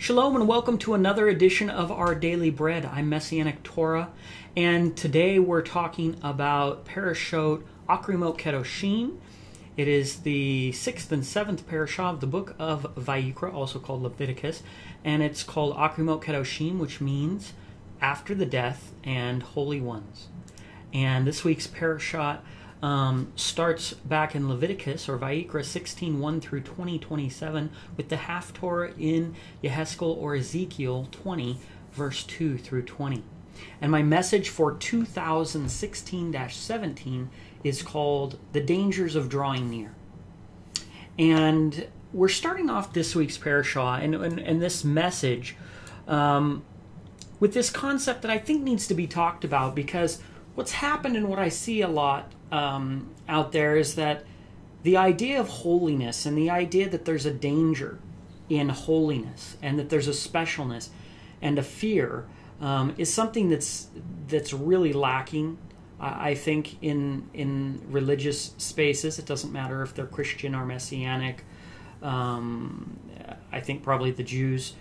Shalom and welcome to another edition of Our Daily Bread. I'm Messianic Torah, and today we're talking about Parashat Acharei Mot Kedoshim. It is the 6th and 7th Parashah of the book of Vayikra, also called Leviticus, and it's called Acharei Mot Kedoshim, which means after the death and holy ones. And this week's Parashah starts back in Leviticus, or Vayikra 16:1 through 20:27, with the half Torah in Yeheskel or Ezekiel 20, verse 2 through 20. And my message for 2016-17 is called The Dangers of Drawing Near. And we're starting off this week's parashah and this message with this concept that I think needs to be talked about, because what's happened and what I see a lot out there is that the idea of holiness and the idea that there's a danger in holiness and that there's a specialness and a fear is something that's really lacking, I think, in religious spaces. It doesn't matter if they're Christian or Messianic. I think probably the Jews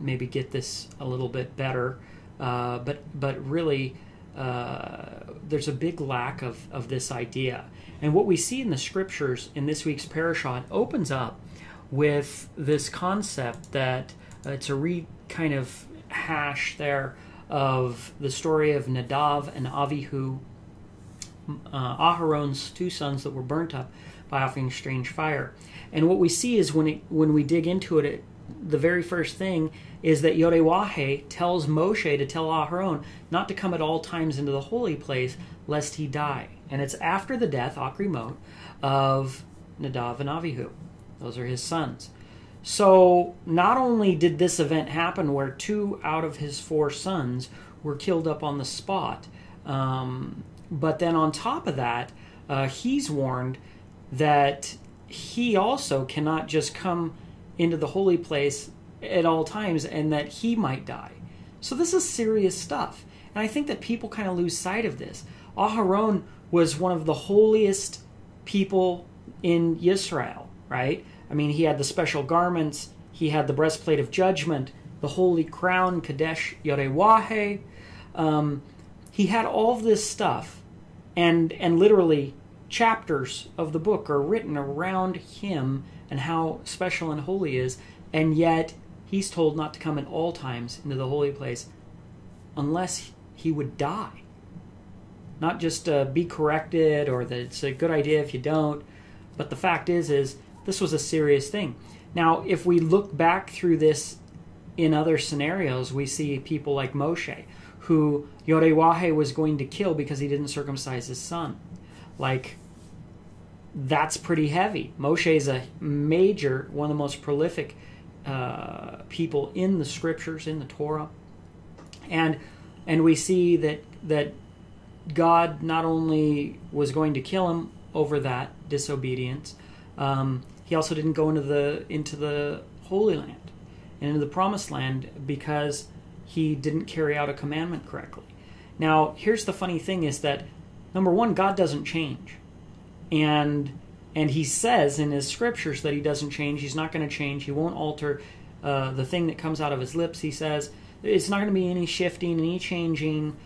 maybe get this a little bit better, but really, there's a big lack of this idea. And what we see in the scriptures in this week's parashah opens up with this concept that it's a kind of hash there of the story of Nadav and Avihu, Aharon's two sons that were burnt up by offering strange fire. And what we see is when we dig into it, the very first thing is that YHWH tells Moshe to tell Aharon not to come at all times into the holy place, lest he die. And it's after the death, Acharei Mot, of Nadav and Avihu. Those are his sons. So not only did this event happen where two out of his four sons were killed up on the spot, but then on top of that, he's warned that he also cannot just come into the holy place at all times, and that he might die. So this is serious stuff, and I think that people kind of lose sight of this. Aharon was one of the holiest people in Yisrael, right? I mean, he had the special garments, he had the breastplate of judgment, the holy crown, Kadesh YHWH. He had all this stuff, and literally chapters of the book are written around him and how special and holy he is, and yet he's told not to come at all times into the holy place unless he would die. Not just be corrected or that it's a good idea if you don't, but the fact is this was a serious thing. Now, if we look back through this in other scenarios, we see people like Moshe, who YHWH was going to kill because he didn't circumcise his son. Like, that's pretty heavy. Moshe is a major, one of the most prolific people in the scriptures, in the Torah, and we see that God not only was going to kill him over that disobedience, he also didn't go into the Holy Land and into the Promised Land because he didn't carry out a commandment correctly. Now, here's the funny thing: is that number one, God doesn't change. And he says in his scriptures that he doesn't change. He's not going to change. He won't alter the thing that comes out of his lips. He says it's not going to be any shifting, any changing.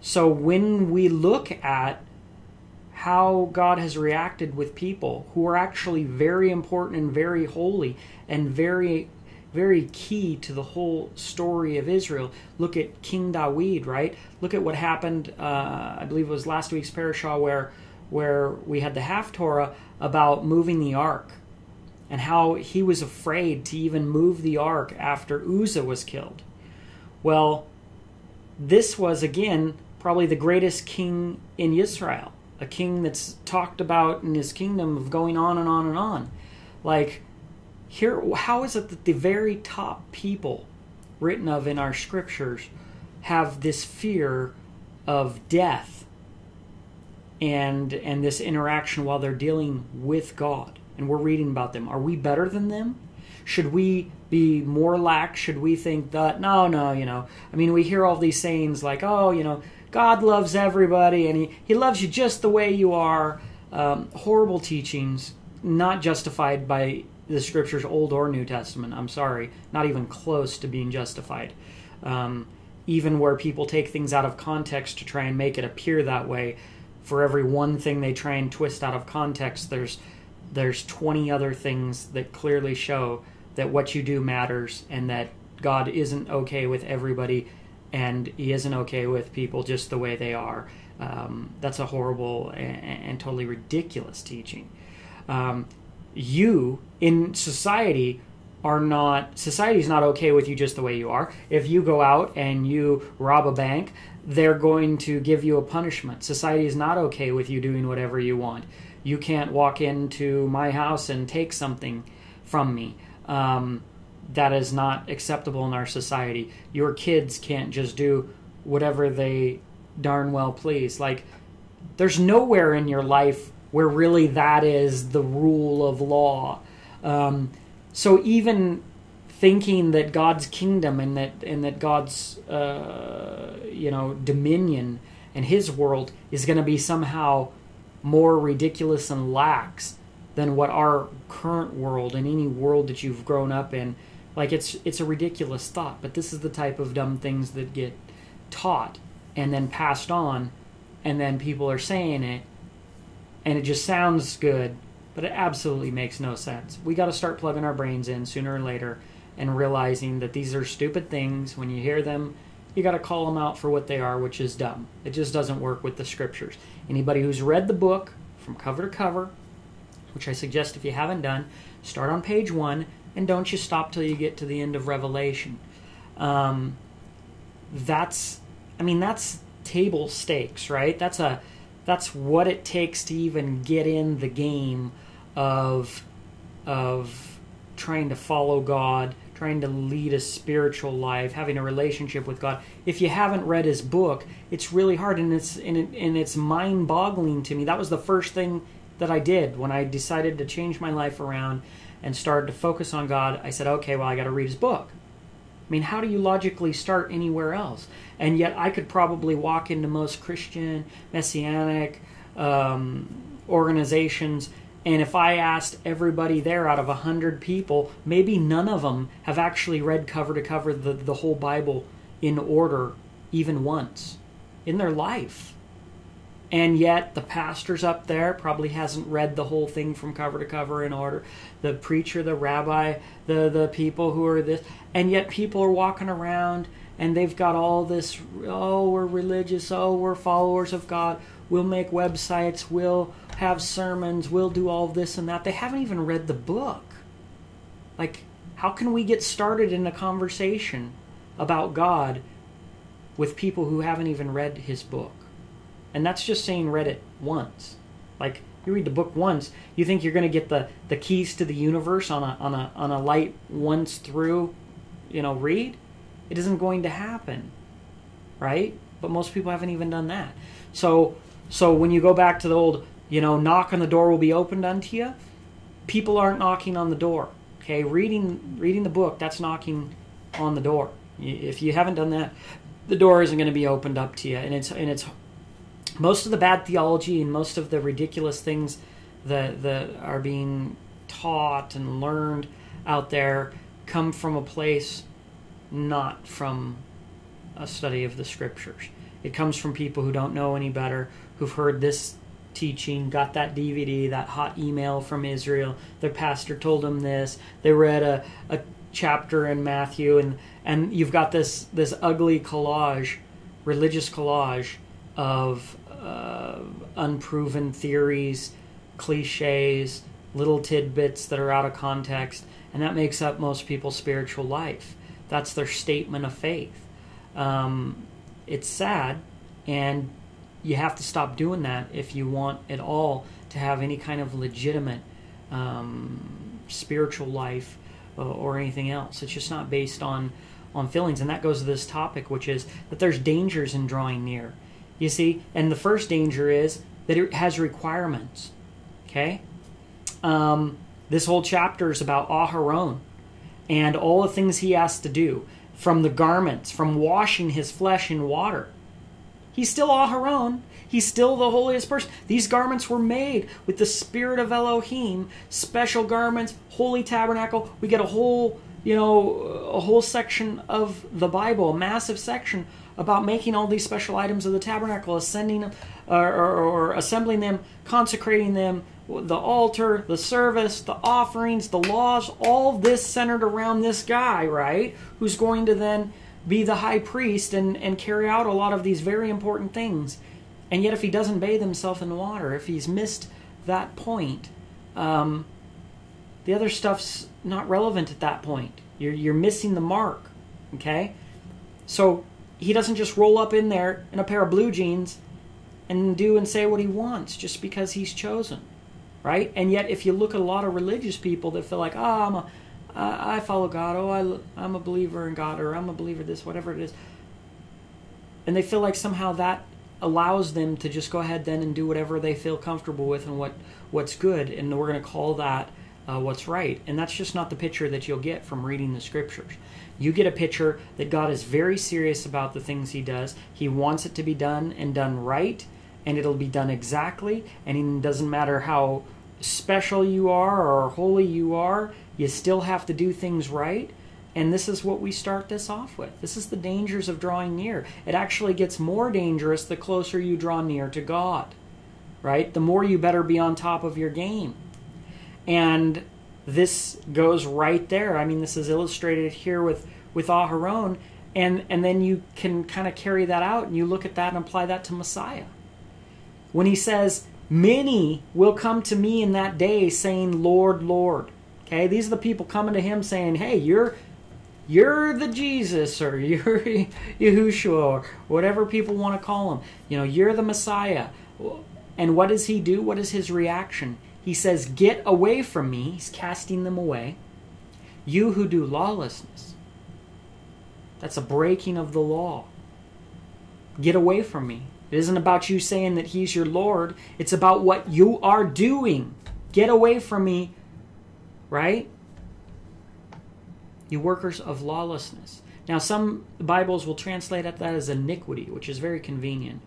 So when we look at how God has reacted with people who are actually very important and very holy and very, very key to the whole story of Israel. Look at King David, right? Look at what happened, I believe it was last week's parashah where we had the half Torah about moving the ark and how he was afraid to even move the ark after Uzzah was killed. Well, this was, again, probably the greatest king in Yisrael, a king that's talked about in his kingdom of going on and on and on. Like, here, how is it that the very top people written of in our scriptures have this fear of death and this interaction while they're dealing with God, and we're reading about them? Are we better than them? Should we be more lax? Should we think that, no, you know, I mean, we hear all these sayings like, oh, you know, God loves everybody, and he loves you just the way you are. Horrible teachings, not justified by the scriptures, Old or New Testament, I'm sorry, not even close to being justified. Even where people take things out of context to try and make it appear that way, for every one thing they try and twist out of context, there's 20 other things that clearly show that what you do matters and that God isn't okay with everybody and he isn't okay with people just the way they are. That's a horrible and totally ridiculous teaching. You, in society, society's not okay with you just the way you are. If you go out and you rob a bank, they're going to give you a punishment. Society is not okay with you doing whatever you want. You can't walk into my house and take something from me. That is not acceptable in our society. Your kids can't just do whatever they darn well please. Like, there's nowhere in your life where really that is the rule of law. So even thinking that God's kingdom and that God's dominion and His world is going to be somehow more ridiculous and lax than what our current world and any world that you've grown up in, like it's a ridiculous thought. But this is the type of dumb things that get taught and then passed on, and then people are saying it, and it just sounds good. But it absolutely makes no sense. We got to start plugging our brains in sooner or later and realizing that these are stupid things. When you hear them, you got to call them out for what they are, which is dumb. It just doesn't work with the scriptures. Anybody who's read the book from cover to cover, which I suggest if you haven't done, start on page 1 and don't you stop till you get to the end of Revelation. That's table stakes, right? That's what it takes to even get in the game of trying to follow God, trying to lead a spiritual life, having a relationship with God. If you haven't read His book, it's really hard, and it's mind-boggling to me. That was the first thing that I did when I decided to change my life around and started to focus on God. I said, okay, well, I got to read His book. I mean, how do you logically start anywhere else? And yet I could probably walk into most Christian, Messianic organizations, and if I asked everybody there out of 100 people, maybe none of them have actually read cover to cover the whole Bible in order even once in their life. And yet the pastor's up there probably hasn't read the whole thing from cover to cover in order. The preacher, the rabbi, the people who are this. And yet people are walking around and they've got all this, oh, we're religious, oh, we're followers of God, we'll make websites, we'll have sermons, we'll do all this and that. They haven't even read the book. Like, how can we get started in a conversation about God with people who haven't even read His book? And that's just saying read it once. Like, you read the book once, you think you're going to get the keys to the universe on a light once through, read? It isn't going to happen, right? But most people haven't even done that. So when you go back to the old, knock on the door will be opened unto you, people aren't knocking on the door, okay? Reading the book, that's knocking on the door. If you haven't done that, the door isn't going to be opened up to you, and it's most of the bad theology and most of the ridiculous things that are being taught and learned out there come from a place not from a study of the scriptures. It comes from people who don't know any better, who've heard this teaching, got that DVD, that hot email from Israel, their pastor told them this, they read a chapter in Matthew, and you've got this ugly collage, religious collage, of unproven theories, cliches, little tidbits that are out of context, and that makes up most people's spiritual life. That's their statement of faith. It's sad, and you have to stop doing that if you want at all to have any kind of legitimate spiritual life or anything else. It's just not based on feelings, and that goes to this topic, which is that there's dangers in drawing near. You see, and the first danger is that it has requirements, okay? This whole chapter is about Aharon and all the things he has to do, from the garments, from washing his flesh in water, He's still Aharon. He's still the holiest person. These garments were made with the spirit of Elohim, special garments, holy tabernacle. We get a whole, a whole section of the Bible, a massive section about making all these special items of the tabernacle, ascending them, or assembling them, consecrating them, the altar, the service, the offerings, the laws, all this centered around this guy, right? Who's going to then be the high priest and carry out a lot of these very important things. And yet if he doesn't bathe himself in water, if he's missed that point, the other stuff's not relevant at that point. You're missing the mark, okay? So he doesn't just roll up in there in a pair of blue jeans and do and say what he wants just because he's chosen, right? And yet if you look at a lot of religious people that feel like, I follow God, I'm a believer in God, or I'm a believer this, whatever it is. And they feel like somehow that allows them to just go ahead then and do whatever they feel comfortable with and what's good, and we're going to call that what's right. And that's just not the picture that you'll get from reading the scriptures. You get a picture that God is very serious about the things he does. He wants it to be done and done right, and it'll be done exactly, and it doesn't matter how special you are or holy you are, you still have to do things right. And this is what we start this off with. This is the dangers of drawing near. It actually gets more dangerous the closer you draw near to God, right? The more you better be on top of your game. And this goes right there. I mean, this is illustrated here with Aharon. And then you can kind of carry that out, and you look at that and apply that to Messiah. When he says, many will come to me in that day saying, Lord, Lord. Okay, these are the people coming to him saying, hey, you're the Jesus, or you're Yahushua, or whatever people want to call him. You're the Messiah. And what does he do? What is his reaction? He says, get away from me. He's casting them away. You who do lawlessness. That's a breaking of the law. Get away from me. It isn't about you saying that he's your Lord. It's about what you are doing. Get away from me, right? You workers of lawlessness. Now, some Bibles will translate that as iniquity, which is very convenient.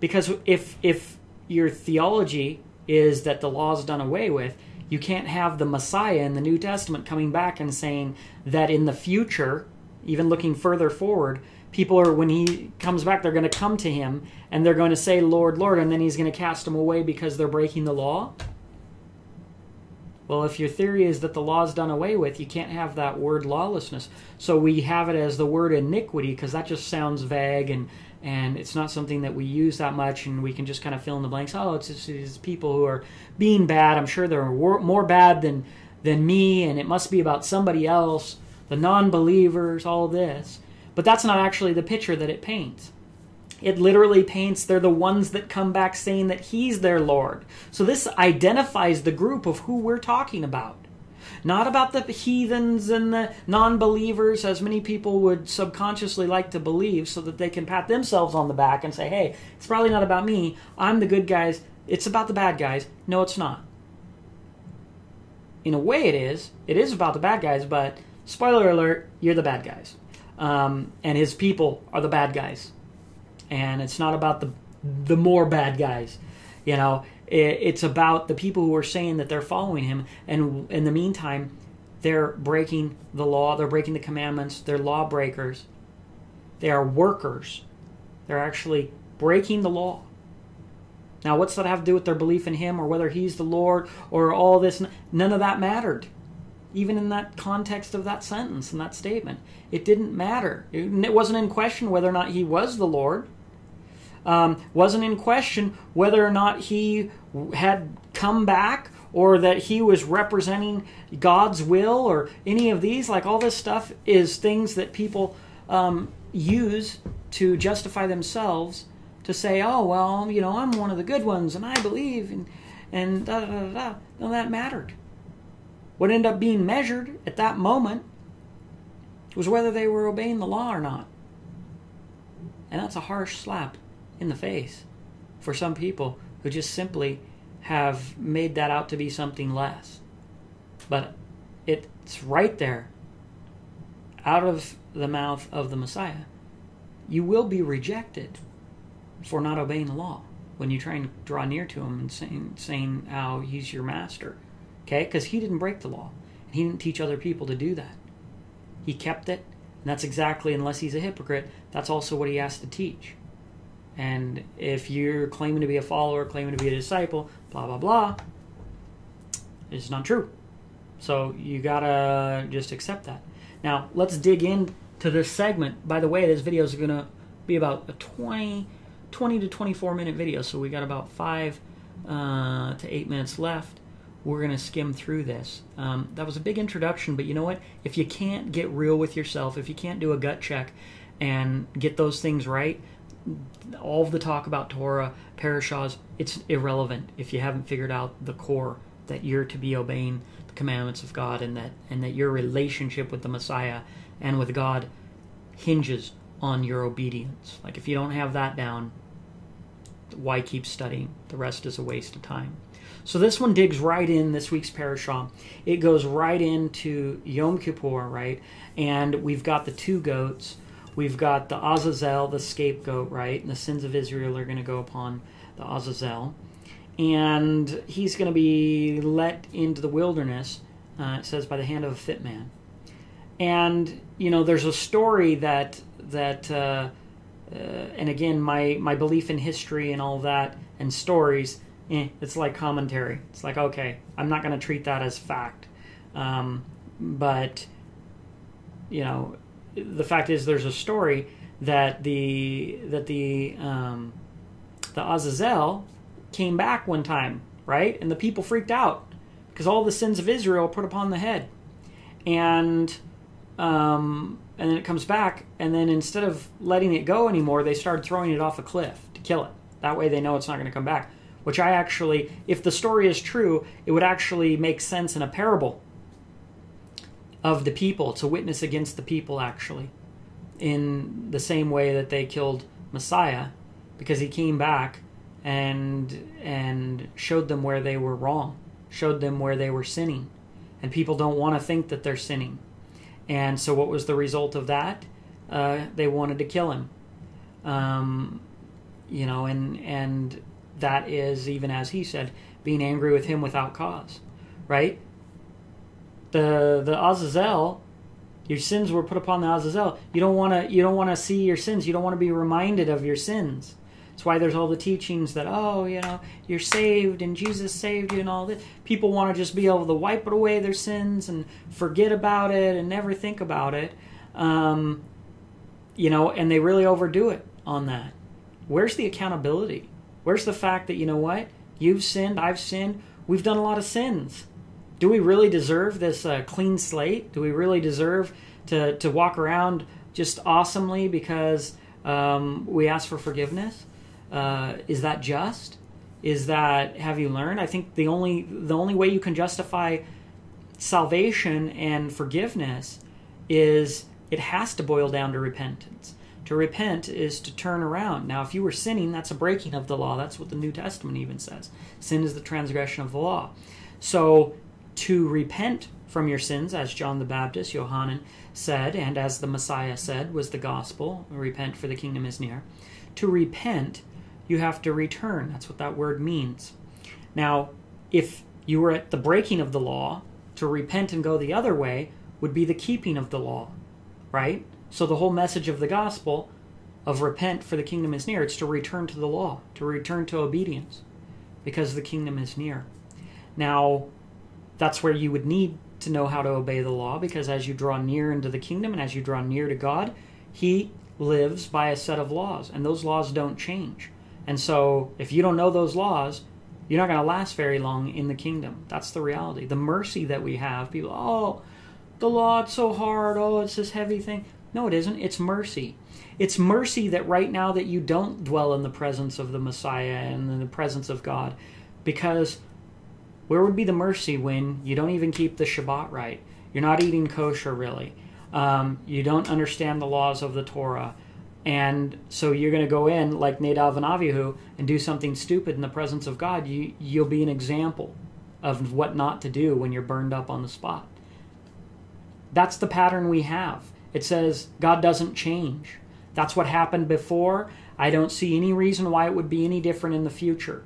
Because if your theology is that the law is done away with, you can't have the Messiah in the New Testament coming back and saying that in the future, even looking further forward, people are, when he comes back, they're going to come to him and they're going to say, Lord, Lord, and then he's going to cast them away because they're breaking the law. Well, if your theory is that the law is done away with, you can't have that word lawlessness. So we have it as the word iniquity because that just sounds vague and it's not something that we use that much, and we can just kind of fill in the blanks. Oh, it's just these people who are being bad. I'm sure they're more bad than me, and it must be about somebody else, the non-believers, all this. But that's not actually the picture that it paints. It literally paints they're the ones that come back saying that he's their Lord. So this identifies the group of who we're talking about. Not about the heathens and the non-believers, as many people would subconsciously like to believe so that they can pat themselves on the back and say, hey, it's probably not about me. I'm the good guys. It's about the bad guys. No, it's not. In a way it is. It is about the bad guys, but spoiler alert, you're the bad guys. And his people are the bad guys. And it's not about the more bad guys. It's about the people who are saying that they're following him, and in the meantime, they're breaking the law, they're breaking the commandments, they're lawbreakers. They are workers. They're actually breaking the law. Now, what's that have to do with their belief in him or whether he's the Lord or all this? None of that mattered. Even in that context of that sentence and that statement, it didn't matter. It wasn't in question whether or not he was the Lord. Wasn't in question whether or not he had come back or that he was representing God's will or any of these. Like, all this stuff is things that people use to justify themselves, to say, oh, well, I'm one of the good ones and I believe and da da da da. No, that mattered. What ended up being measured at that moment was whether they were obeying the law or not. And that's a harsh slap in the face for some people who just simply have made that out to be something less. But it's right there out of the mouth of the Messiah. you will be rejected for not obeying the law when you try and draw near to him and saying how he's your master. Okay? Because he didn't break the law. He didn't teach other people to do that. He kept it. And that's exactly, unless he's a hypocrite, that's also what he has to teach. And if you're claiming to be a follower, claiming to be a disciple, blah, blah, blah, it's not true. So you gotta just accept that. Now, let's dig into this segment. By the way, this video is gonna be about a 20 to 24 minute video, so we got about 5 to 8 minutes left. We're gonna skim through this. That was a big introduction, but you know what? If you can't get real with yourself, if you can't do a gut check and get those things right, all of the talk about Torah, Parashas, it's irrelevant if you haven't figured out the core, that you're to be obeying the commandments of God, and that your relationship with the Messiah and with God hinges on your obedience. Like, if you don't have that down, why keep studying? The rest is a waste of time. So this one digs right in, this week's Parashah. It goes right into Yom Kippur, right? And we've got the two goats. We've got the Azazel, the scapegoat, right? And the sins of Israel are going to go upon the Azazel. And he's going to be let into the wilderness, it says, by the hand of a fit man. And, you know, there's a story and again, my belief in history and all that and stories, it's like commentary. It's like, okay, I'm not going to treat that as fact. But, you know, the fact is there's a story that the Azazel came back one time, right? And the people freaked out because all the sins of Israel put upon the head. And then it comes back, and then instead of letting it go anymore, they started throwing it off a cliff to kill it. That way they know it's not going to come back, which I actually, if the story is true, it would actually make sense in a parable of the people. It's a witness against the people, actually, in the same way that they killed Messiah, because he came back and showed them where they were wrong, showed them where they were sinning. And people don't want to think that they're sinning. And so what was the result of that? They wanted to kill him. You know, and that is, even as he said, being angry with him without cause, right? The Azazel, your sins were put upon the Azazel. You don't want to see your sins. You don't want to be reminded of your sins. That's why there's all the teachings that, oh, you know, you're saved and Jesus saved you and all this. People want to just be able to wipe away their sins and forget about it and never think about it. You know, and they really overdo it on that. Where's the accountability? Where's the fact that, you know what, you've sinned, I've sinned, we've done a lot of sins. Do we really deserve this clean slate? Do we really deserve to walk around just awesomely because we ask for forgiveness? Is that just? Is that, have you learned? I think the only way you can justify salvation and forgiveness is, it has to boil down to repentance. To repent is to turn around. Now, if you were sinning, that's a breaking of the law. That's what the New Testament even says. Sin is the transgression of the law. So to repent from your sins, as John the Baptist, Yohanan said, and as the Messiah said, was the gospel, repent for the kingdom is near. To repent, you have to return. That's what that word means. Now, if you were at the breaking of the law, to repent and go the other way would be the keeping of the law, right? So the whole message of the gospel of repent for the kingdom is near, it's to return to the law, to return to obedience, because the kingdom is near. Now, that's where you would need to know how to obey the law, because as you draw near into the kingdom and as you draw near to God, he lives by a set of laws, and those laws don't change. And so if you don't know those laws, you're not going to last very long in the kingdom. That's the reality. The mercy that we have, people, oh, the law, it's so hard, oh, it's this heavy thing. No, it isn't. It's mercy. It's mercy that right now that you don't dwell in the presence of the Messiah and in the presence of God, because where would be the mercy when you don't even keep the Shabbat right? You're not eating kosher, really. You don't understand the laws of the Torah. And so you're going to go in like Nadav and Avihu and do something stupid in the presence of God. You'll be an example of what not to do when you're burned up on the spot. That's the pattern we have. It says God doesn't change. That's what happened before. I don't see any reason why it would be any different in the future.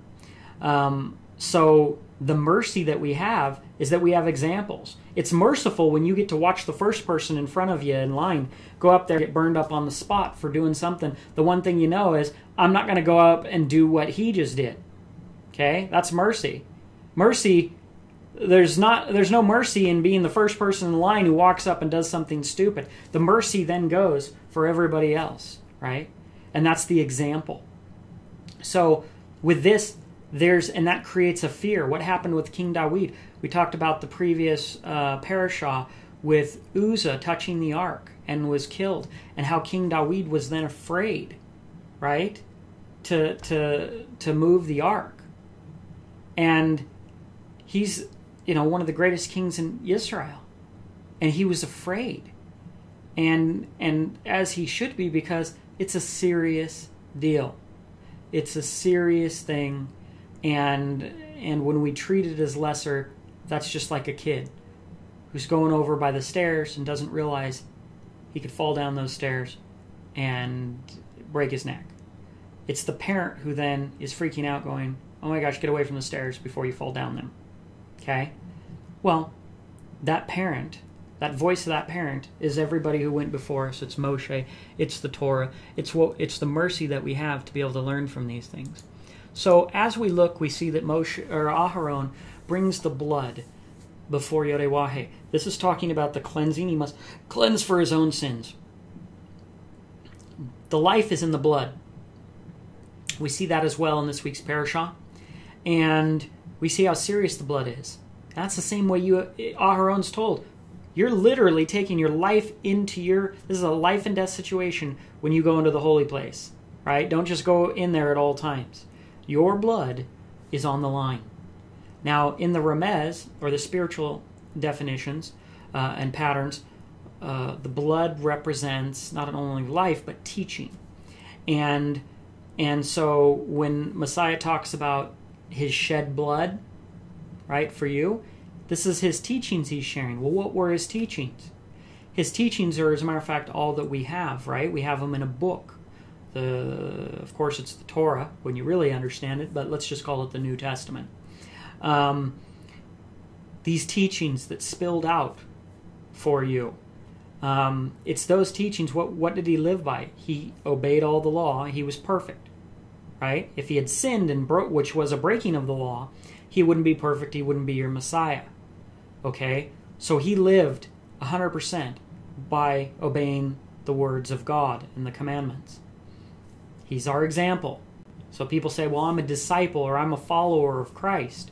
So the mercy that we have is that we have examples. It's merciful when you get to watch the first person in front of you in line go up there and get burned up on the spot for doing something. The one thing you know is, I'm not going to go up and do what he just did. Okay? That's mercy. Mercy, there's no mercy in being the first person in line who walks up and does something stupid. The mercy then goes for everybody else, right? And that's the example. So with this, and that creates a fear. What happened with King Dawid? We talked about the previous Parasha with Uzzah touching the ark and was killed, and how King Dawid was then afraid, right, to move the ark. And he's, you know, one of the greatest kings in Israel, and he was afraid, and as he should be, because it's a serious deal. It's a serious thing. And when we treat it as lesser, that's just like a kid who's going over by the stairs and doesn't realize he could fall down those stairs and break his neck. It's the parent who then is freaking out going, oh my gosh, get away from the stairs before you fall down them. Okay? Well, that parent, that voice of that parent is everybody who went before us. It's Moshe. It's the Torah. It's the mercy that we have to be able to learn from these things. So as we look, we see that Aharon brings the blood before YHWH. This is talking about the cleansing. He must cleanse for his own sins. The life is in the blood. We see that as well in this week's parasha. And we see how serious the blood is. That's the same way Aharon's told. You're literally taking your life into this is a life and death situation when you go into the holy place, right? Don't just go in there at all times. Your blood is on the line. Now, in the Ramez, or the spiritual definitions and patterns, the blood represents not only life, but teaching. And so when Messiah talks about his shed blood, right, for you, this is his teachings he's sharing. Well, what were his teachings? His teachings are, as a matter of fact, all that we have, right? We have them in a book. Of course, it's the Torah when you really understand it, but let's just call it the New Testament. These teachings that spilled out for you, it's those teachings. What did he live by? He obeyed all the law. He was perfect, right? If he had sinned and broke, which was a breaking of the law, he wouldn't be perfect. He wouldn't be your Messiah. Okay, so he lived 100% by obeying the words of God and the commandments. He's our example. So people say, well, I'm a disciple or I'm a follower of Christ.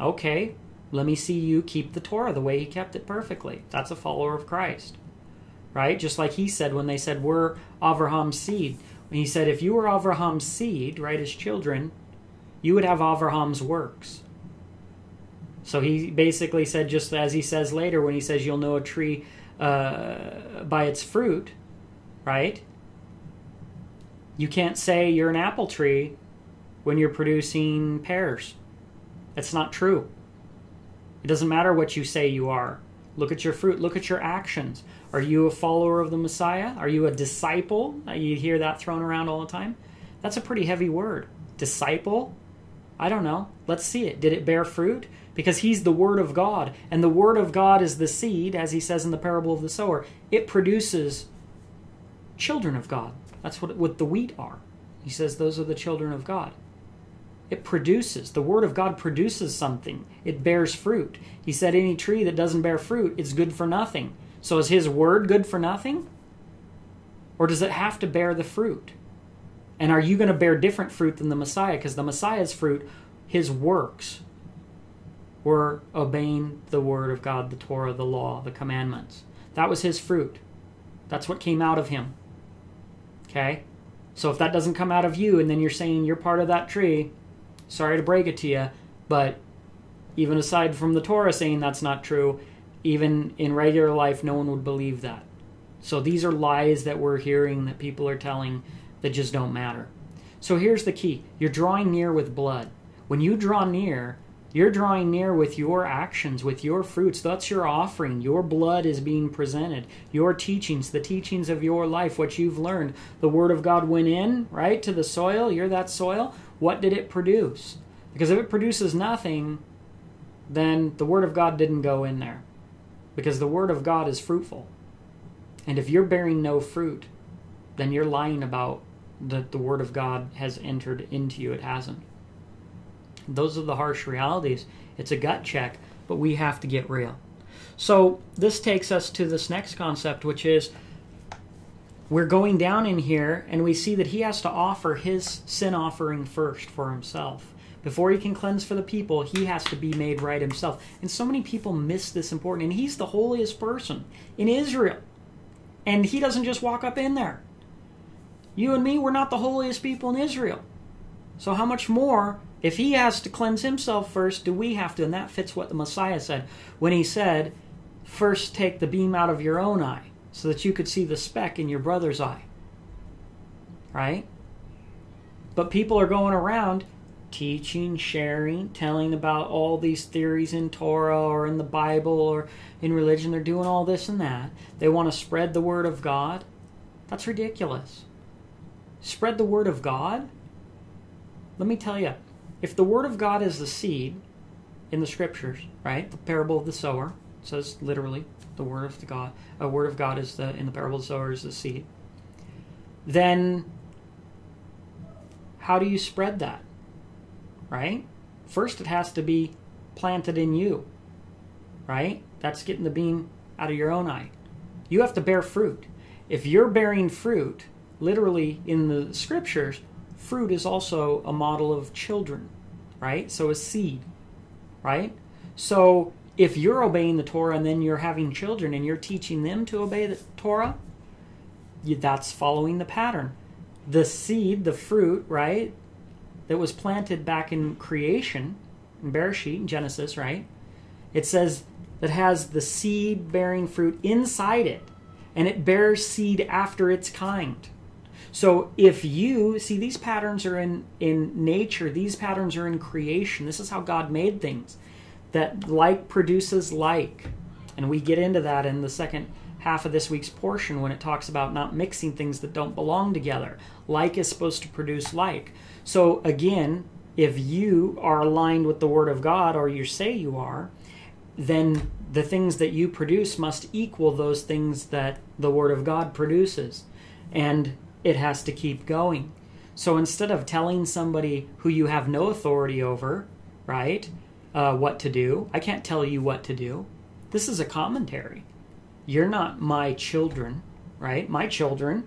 Okay, let me see you keep the Torah the way he kept it perfectly. That's a follower of Christ, right? Just like he said when they said, we're Avraham's seed. When he said, if you were Avraham's seed, right, as children, you would have Avraham's works. So he basically said, just as he says later when he says, you'll know a tree by its fruit, right? You can't say you're an apple tree when you're producing pears. That's not true. It doesn't matter what you say you are. Look at your fruit. Look at your actions. Are you a follower of the Messiah? Are you a disciple? You hear that thrown around all the time. That's a pretty heavy word. Disciple? I don't know. Let's see it. Did it bear fruit? Because he's the Word of God. And the Word of God is the seed, as he says in the parable of the sower. It produces children of God. That's what the wheat are. He says those are the children of God. It produces. The Word of God produces something. It bears fruit. He said any tree that doesn't bear fruit, it's good for nothing. So is his Word good for nothing? Or does it have to bear the fruit? And are you going to bear different fruit than the Messiah? Because the Messiah's fruit, his works, were obeying the Word of God, the Torah, the law, the commandments. That was his fruit. That's what came out of him. Okay? So if that doesn't come out of you, and then you're saying you're part of that tree, sorry to break it to you, but even aside from the Torah saying that's not true, even in regular life, no one would believe that. So these are lies that we're hearing that people are telling that just don't matter. So here's the key. You're drawing near with blood. When you draw near, You're drawing near with your actions, with your fruits. That's your offering. Your blood is being presented. Your teachings, the teachings of your life, what you've learned. The Word of God went in, right, to the soil. You're that soil. What did it produce? Because if it produces nothing, then the Word of God didn't go in there. Because the Word of God is fruitful. And if you're bearing no fruit, then you're lying about that the Word of God has entered into you. It hasn't. Those are the harsh realities. It's a gut check, but we have to get real. So this takes us to this next concept, which is we're going down in here, and we see that he has to offer his sin offering first for himself. Before he can cleanse for the people, he has to be made right himself. And so many people miss this important. And he's the holiest person in Israel. And he doesn't just walk up in there. You and me, we're not the holiest people in Israel. So how much more... if he has to cleanse himself first, do we have to? And that fits what the Messiah said when he said, first take the beam out of your own eye so that you could see the speck in your brother's eye. Right? But people are going around teaching, sharing, telling about all these theories in Torah or in the Bible or in religion. They're doing all this and that. They want to spread the Word of God. That's ridiculous. Spread the Word of God? Let me tell you. If the Word of God is the seed in the Scriptures, right? The parable of the sower says literally the Word of God. A Word of God is in the parable of the sower is the seed. Then how do you spread that? Right? First, it has to be planted in you. Right? That's getting the beam out of your own eye. You have to bear fruit. If you're bearing fruit, literally in the Scriptures, fruit is also a model of children, right? So a seed, right? So if you're obeying the Torah and then you're having children and you're teaching them to obey the Torah, that's following the pattern. The seed, the fruit, right, that was planted back in creation, in Bereshit, in Genesis, right? It says that has the seed bearing fruit inside it, and it bears seed after its kind. So if you see, these patterns are in nature, these patterns are in creation. This is how God made things, that like produces like. And we get into that in the second half of this week's portion when it talks about not mixing things that don't belong together. Like is supposed to produce like. So again, if you are aligned with the Word of God, or you say you are, then the things that you produce must equal those things that the Word of God produces. And it has to keep going. So instead of telling somebody who you have no authority over, right, what to do, I can't tell you what to do. This is a commentary. You're not my children, right? My children,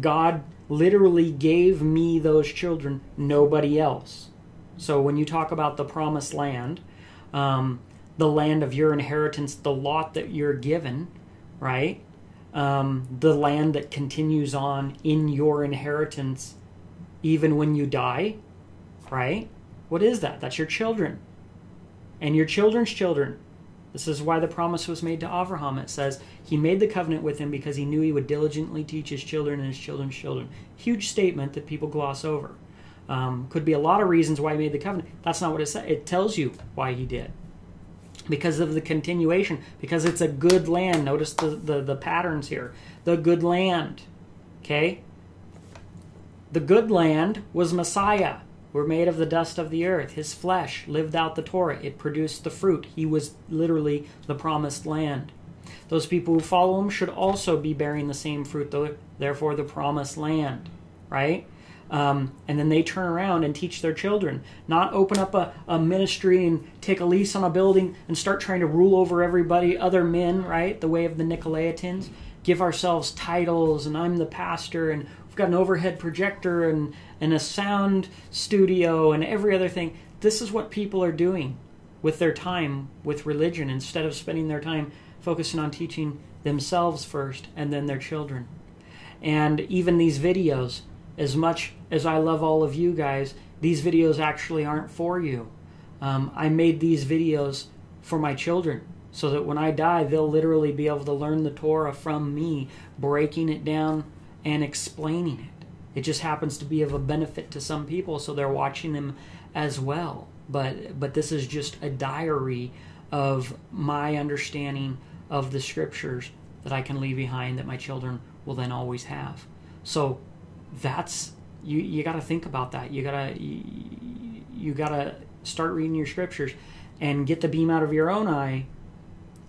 God literally gave me those children, nobody else. So when you talk about the promised land, the land of your inheritance, the lot that you're given, right? The land that continues on in your inheritance even when you die, right? What is that? That's your children and your children's children. This is why the promise was made to Avraham. It says he made the covenant with him because he knew he would diligently teach his children and his children's children. Huge statement that people gloss over. Could be a lot of reasons why he made the covenant. That's not what it says. It tells you why he did. Because of the continuation, because it's a good land. Notice the patterns here. The good land, okay? The good land was Messiah. We're made of the dust of the earth. His flesh lived out the Torah. It produced the fruit. He was literally the promised land. Those people who follow him should also be bearing the same fruit, therefore the promised land, right? And then they turn around and teach their children, not open up a ministry and take a lease on a building and start trying to rule over everybody, other men, right? The way of the Nicolaitans, give ourselves titles, and I'm the pastor, and we've got an overhead projector and a sound studio and every other thing. This is what people are doing with their time with religion instead of spending their time focusing on teaching themselves first and then their children. And even these videos, as much as I love all of you guys, these videos actually aren't for you. I made these videos for my children so that when I die, they'll literally be able to learn the Torah from me, breaking it down and explaining it. It just happens to be of a benefit to some people, so they're watching them as well. but this is just a diary of my understanding of the scriptures that I can leave behind, that my children will then always have. So that's, you got to think about that. You got to start reading your scriptures and get the beam out of your own eye,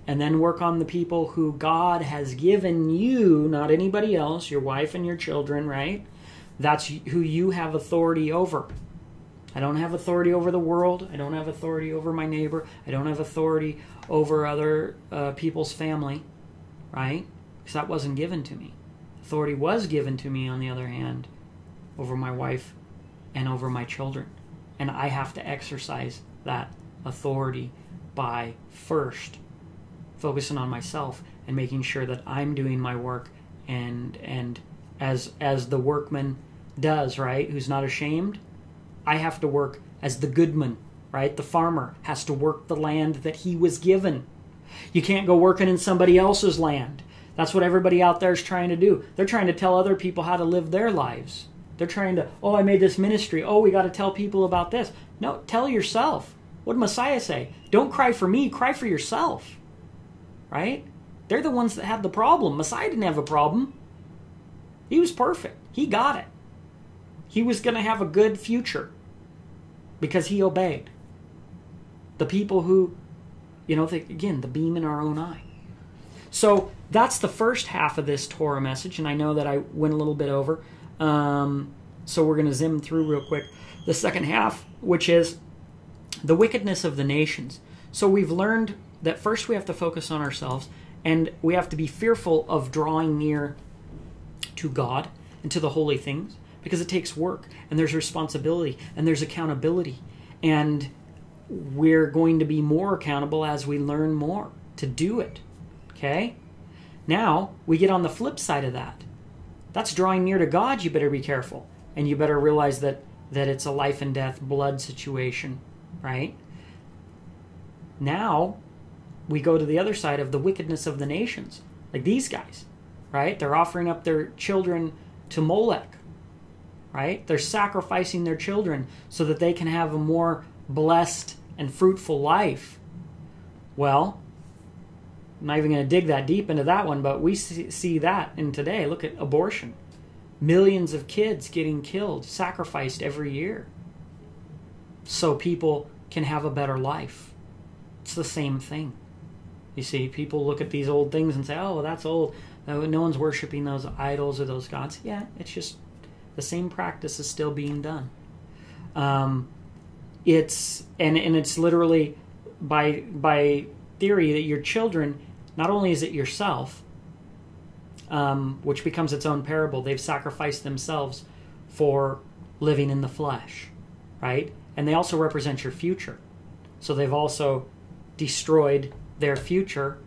and then work on the people who God has given you, not anybody else, your wife and your children, right? That's who you have authority over. I don't have authority over the world. I don't have authority over my neighbor. I don't have authority over other people's family, right? Because that wasn't given to me. Authority was given to me, on the other hand, over my wife and over my children. And I have to exercise that authority by first focusing on myself and making sure that I'm doing my work, and as the workman does, right, who's not ashamed. I have to work as the goodman, right? The farmer has to work the land that he was given. You can't go working in somebody else's land. That's what everybody out there is trying to do. They're trying to tell other people how to live their lives. They're trying to, oh, I made this ministry. Oh, we got to tell people about this. No, tell yourself. What did Messiah say? Don't cry for me, cry for yourself. Right? They're the ones that had the problem. Messiah didn't have a problem. He was perfect. He got it. He was going to have a good future because he obeyed. The people who, you know, again, the beam in our own eye. So that's the first half of this Torah message, and I know that I went a little bit over. So we're going to zim through real quick the second half, which is the wickedness of the nations. So we've learned that first we have to focus on ourselves, and we have to be fearful of drawing near to God and to the holy things, because it takes work, and there's responsibility, and there's accountability, and we're going to be more accountable as we learn more to do it, okay? Now, we get on the flip side of that. That's drawing near to God. You better be careful, and you better realize that it's a life and death blood situation, right? Now, we go to the other side of the wickedness of the nations, like these guys, right? They're offering up their children to Molech, right? They're sacrificing their children so that they can have a more blessed and fruitful life. Well, I'm not even going to dig that deep into that one, but we see that in today. Look at abortion. Millions of kids getting killed, sacrificed every year so people can have a better life. It's the same thing. You see, people look at these old things and say, oh, well, that's old. No one's worshiping those idols or those gods. Yeah, it's just the same practice is still being done. It's literally by theory that your children, not only is it yourself, which becomes its own parable. They've sacrificed themselves for living in the flesh, right? And they also represent your future. So they've also destroyed their future,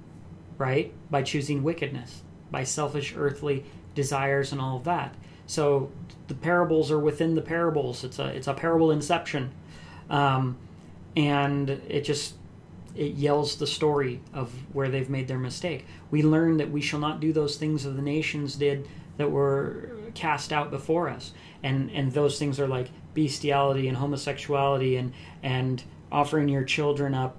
right, by choosing wickedness, by selfish earthly desires and all of that. So the parables are within the parables. It's a parable inception, and it yells the story of where they've made their mistake. We learn that we shall not do those things that the nations did that were cast out before us, and those things are like bestiality and homosexuality and offering your children up,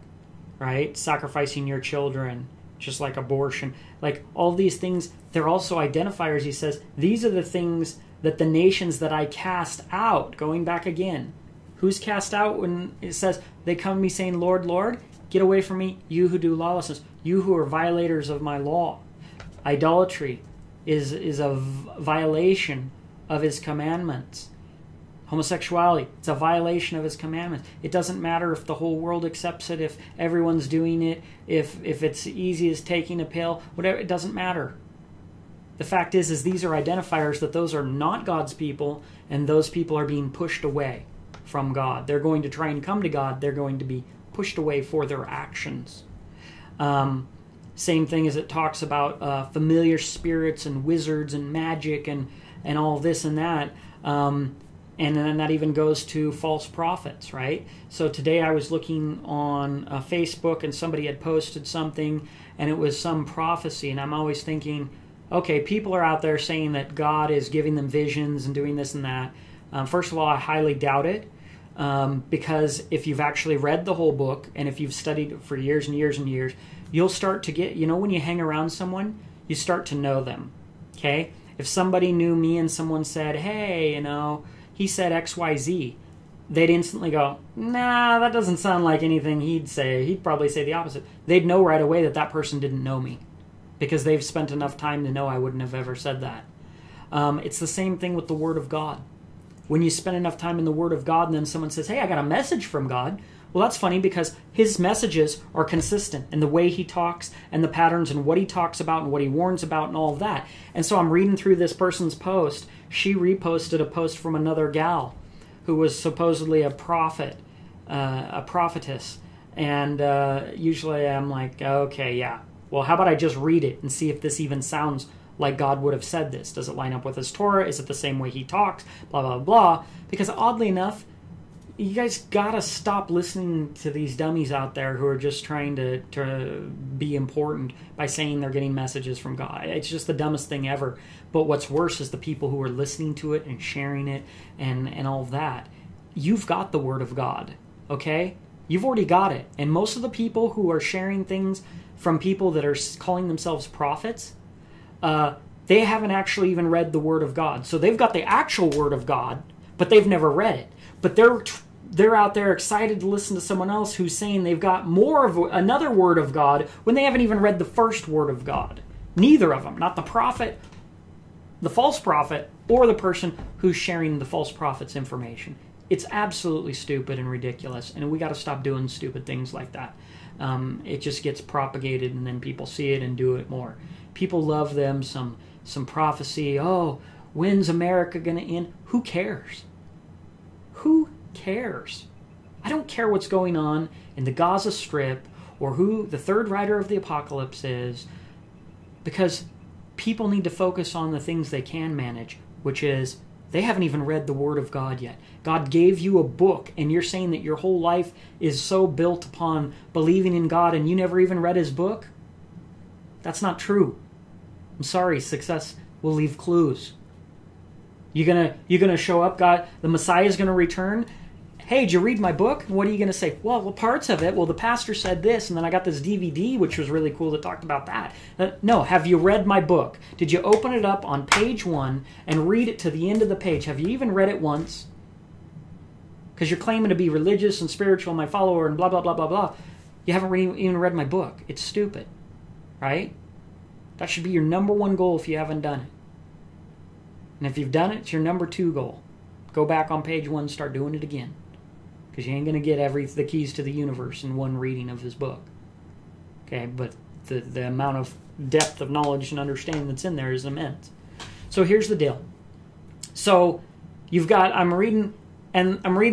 right? Sacrificing your children. Just like abortion, like all these things, they're also identifiers. He says, these are the things that the nations that I cast out, going back again. Who's cast out when it says, they come to me saying, Lord, Lord, get away from me, you who do lawlessness, you who are violators of my law. Idolatry is a violation of his commandments. Homosexuality, it's a violation of his commandments. It doesn't matter if the whole world accepts it, if everyone's doing it, if it's easy as taking a pill, whatever, it doesn't matter. The fact is these are identifiers that those are not God's people, and those people are being pushed away from God. They're going to try and come to God. They're going to be pushed away for their actions. Same thing as it talks about familiar spirits and wizards and magic and all this and that. And then that even goes to false prophets, right? So today I was looking on Facebook, and somebody had posted something, and it was some prophecy. And I'm always thinking, okay, people are out there saying that God is giving them visions and doing this and that. First of all, I highly doubt it. because if you've actually read the whole book and if you've studied it for years and years and years, you'll start to get, you know, when you hang around someone, you start to know them, okay? If somebody knew me and someone said, hey, you know, he said X, Y, Z, they'd instantly go, nah, that doesn't sound like anything he'd say. He'd probably say the opposite. They'd know right away that that person didn't know me because they've spent enough time to know I wouldn't have ever said that. It's the same thing with the Word of God. When you spend enough time in the Word of God and then someone says, hey, I got a message from God. Well, that's funny because his messages are consistent in the way he talks and the patterns and what he talks about and what he warns about and all of that. And so I'm reading through this person's post. She reposted a post from another gal who was supposedly a prophet, a prophetess. And usually I'm like, okay, yeah. Well, how about I just read it and see if this even sounds like God would have said this? Does it line up with his Torah? Is it the same way he talks? Blah, blah, blah. Because oddly enough, you guys gotta stop listening to these dummies out there who are just trying to be important by saying they're getting messages from God. It's just the dumbest thing ever. But what's worse is the people who are listening to it and sharing it and all of that. You've got the Word of God, okay? You've already got it. And most of the people who are sharing things from people that are calling themselves prophets, they haven't actually even read the Word of God. So they've got the actual Word of God, but they've never read it. But they're out there excited to listen to someone else who's saying they've got more of another Word of God when they haven't even read the first Word of God. Neither of them, not the prophet, the false prophet, or the person who's sharing the false prophet's information. It's absolutely stupid and ridiculous, and we got to stop doing stupid things like that. It just gets propagated, and then people see it and do it more. People love them some prophecy. Oh, when's America going to end? Who cares? Who cares? I don't care what's going on in the Gaza Strip or who the third rider of the apocalypse is, because people need to focus on the things they can manage, which is they haven't even read the Word of God yet. God gave you a book, and you're saying that your whole life is so built upon believing in God and you never even read his book? That's not true. I'm sorry, success will leave clues. You're gonna show up, God, the Messiah is going to return. Hey, did you read my book? What are you going to say? Well, parts of it. Well, the pastor said this, and then I got this DVD, which was really cool that talked about that. No, have you read my book? Did you open it up on page 1 and read it to the end of the page? Have you even read it once? Because you're claiming to be religious and spiritual, my follower, and blah, blah, blah, blah, blah. You haven't even read my book. It's stupid, right? That should be your #1 goal if you haven't done it. And if you've done it, it's your #2 goal. Go back on page 1 and start doing it again. Because you ain't going to get the keys to the universe in one reading of his book. Okay, but the amount of depth of knowledge and understanding that's in there is immense. So here's the deal. So you've got, I'm reading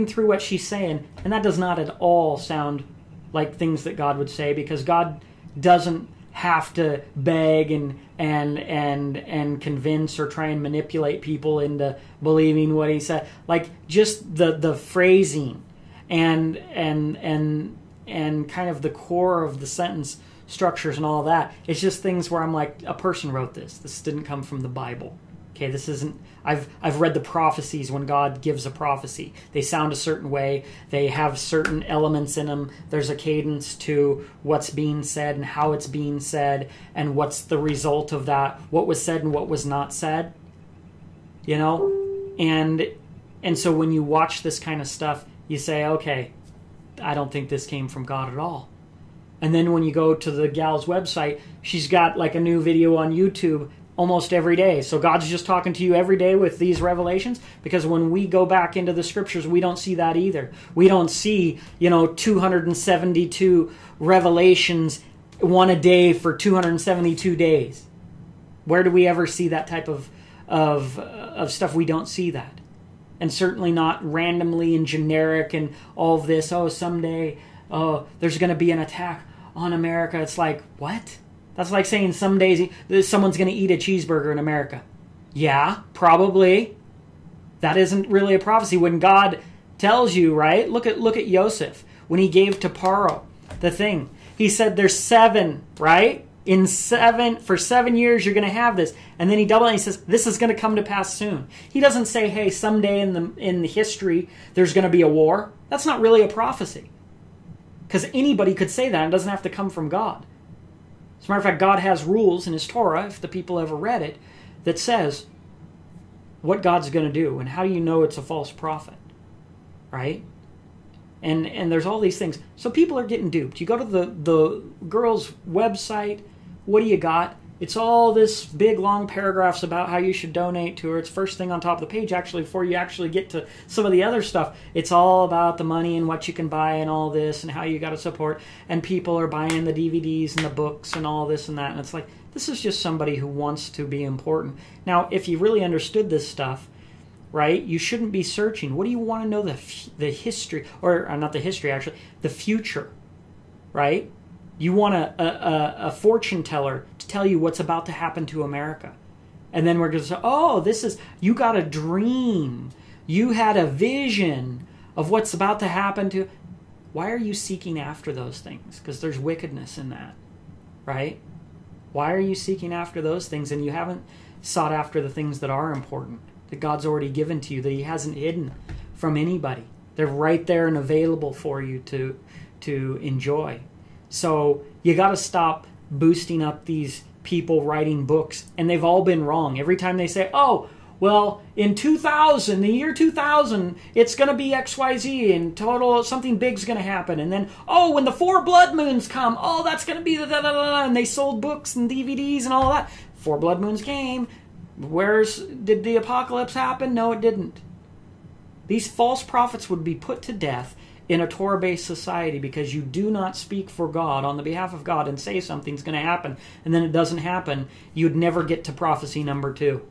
through what she's saying, and that does not at all sound like things that God would say, because God doesn't have to beg and convince or try and manipulate people into believing what he said. Like, just the phrasing and kind of the core of the sentence structures and all that. It's just things where I'm like, a person wrote this. This didn't come from the Bible. Okay, this isn't. I've read the prophecies when God gives a prophecy. They sound a certain way. They have certain elements in them. There's a cadence to what's being said and how it's being said and what's the result of that, what was said and what was not said. You know? And so when you watch this kind of stuff, you say, okay, I don't think this came from God at all. And then when you go to the gal's website, she's got like a new video on YouTube almost every day. So God's just talking to you every day with these revelations, because when we go back into the scriptures, we don't see that either. We don't see, you know, 272 revelations, one a day for 272 days. Where do we ever see that type of stuff? We don't see that. And certainly not randomly and generic and all of this, oh, someday, oh, there's going to be an attack on America. It's like, what? That's like saying some days someone's going to eat a cheeseburger in America. Yeah, probably. That isn't really a prophecy. When God tells you, right? Look at Yosef when he gave to Paro the thing. He said there's 7, right? For 7 years you're going to have this. And then he doubled it and he says, this is going to come to pass soon. He doesn't say, hey, someday in the history there's going to be a war. That's not really a prophecy. Because anybody could say that, and it doesn't have to come from God. As a matter of fact, God has rules in his Torah, if the people ever read it, that says what God's going to do and how you know it's a false prophet, right? And there's all these things. So people are getting duped. You go to the girl's website, what do you got? It's all this big, long paragraphs about how you should donate to her. It's first thing on top of the page, actually, before you actually get to some of the other stuff. It's all about the money and what you can buy and all this and how you got to support. And people are buying the DVDs and the books and all this and that. And it's like, this is just somebody who wants to be important. Now, if you really understood this stuff, right, you shouldn't be searching. What do you want to know the history, or not the history, actually, the future, right? You want a fortune teller to tell you what's about to happen to America. And then we're going to say, oh, this is, you got a dream. You had a vision of what's about to happen to. Why are you seeking after those things? Because there's wickedness in that, right? Why are you seeking after those things and you haven't sought after the things that are important, that God's already given to you, that he hasn't hidden from anybody? They're right there and available for you to enjoy. So you got to stop boosting up these people writing books, and they've all been wrong. Every time they say, oh, well, in 2000, the year 2000, it's going to be XYZ, and total something big's going to happen. And then, oh, when the 4 blood moons come, oh, that's going to be the da-da-da-da, and they sold books and DVDs and all that. 4 blood moons came. Did the apocalypse happen? No, it didn't. These false prophets would be put to death in a Torah-based society because you do not speak for God on the behalf of God and say something's going to happen and then it doesn't happen. You'd never get to prophecy number 2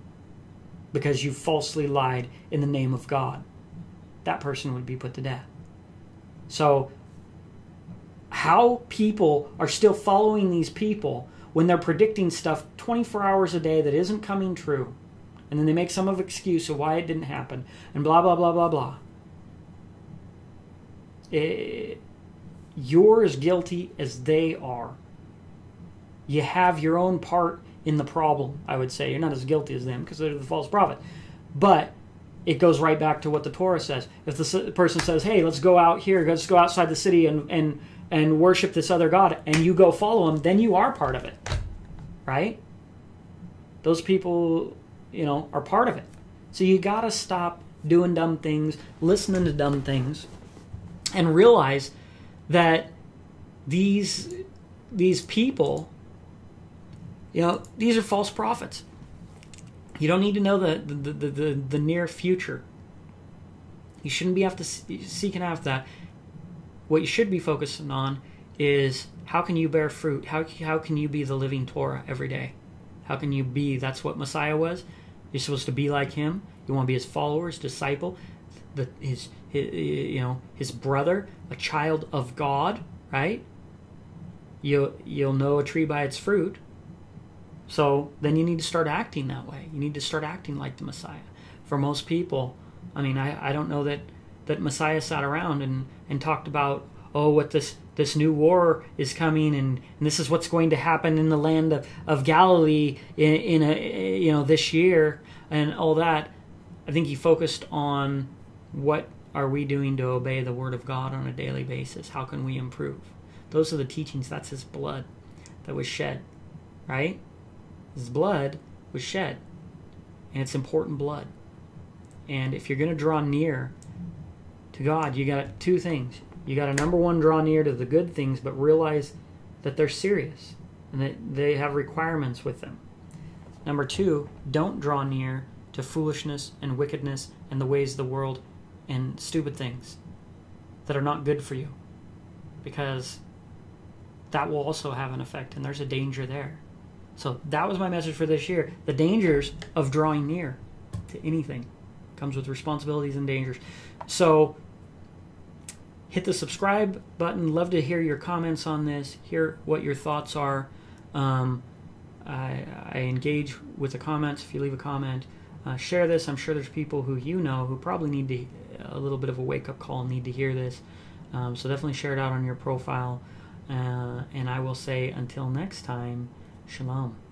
because you falsely lied in the name of God. That person would be put to death. So how people are still following these people when they're predicting stuff 24 hours a day that isn't coming true, and then they make some excuse of why it didn't happen and blah, blah, blah, blah, blah. You're as guilty as they are. You have your own part in the problem, I would say. You're not as guilty as them because they're the false prophet. But it goes right back to what the Torah says. If the person says, hey, let's go out here, let's go outside the city and worship this other god, and you go follow him, then you are part of it, right? Those people, you know, are part of it. So you got to stop doing dumb things, listening to dumb things, and realize that these people, you know, these are false prophets. You don't need to know the near future. You shouldn't be seeking after that. What you should be focusing on is how can you bear fruit? How can you be the living Torah every day? How can you be? That's what Messiah was. You're supposed to be like him. You want to be his followers, disciple. His brother, a child of God, right? You'll know a tree by its fruit. So then you need to start acting that way. You need to start acting like the Messiah. For most people, I mean, I don't know that Messiah sat around and talked about, oh, what this new war is coming and this is what's going to happen in the land of Galilee in this year and all that. I think he focused on what are we doing to obey the Word of God on a daily basis? How can we improve? Those are the teachings. That's his blood that was shed, right? His blood was shed, and it's important blood. And if you're going to draw near to God, you got 2 things. You got to, number 1, draw near to the good things, but realize that they're serious and that they have requirements with them. Number 2, don't draw near to foolishness and wickedness and the ways of the world and stupid things that are not good for you, because that will also have an effect, and there's a danger there. So that was my message for this year. The dangers of drawing near to anything comes with responsibilities and dangers. So hit the subscribe button. Love to hear your comments on this, hear what your thoughts are. I engage with the comments. If you leave a comment, share this. I'm sure there's people who you know who probably need a little bit of a wake-up call and need to hear this. So definitely share it out on your profile. And I will say until next time, Shalom.